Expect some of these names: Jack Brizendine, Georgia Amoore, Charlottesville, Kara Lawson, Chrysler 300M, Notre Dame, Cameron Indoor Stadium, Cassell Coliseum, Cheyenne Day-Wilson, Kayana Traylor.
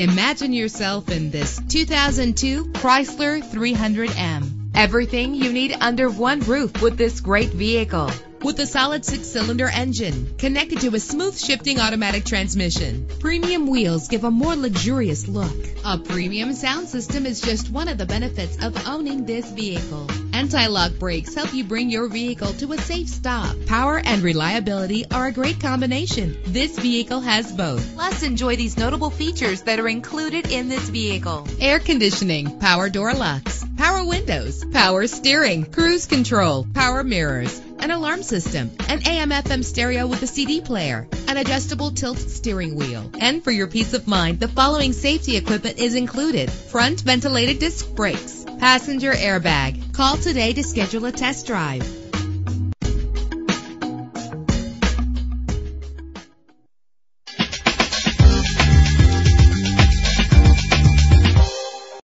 Imagine yourself in this 2002 Chrysler 300M. Everything you need under one roof with this great vehicle. With a solid 6-cylinder engine connected to a smooth shifting automatic transmission, premium wheels give a more luxurious look. A premium sound system is just one of the benefits of owning this vehicle. Anti-lock brakes help you bring your vehicle to a safe stop. Power and reliability are a great combination. This vehicle has both. Plus, enjoy these notable features that are included in this vehicle: air conditioning, power door locks, power windows, power steering, cruise control, power mirrors, an alarm system, an AM/FM stereo with a CD player, an adjustable tilt steering wheel. And for your peace of mind, the following safety equipment is included: front ventilated disc brakes, passenger airbag. Call today to schedule a test drive.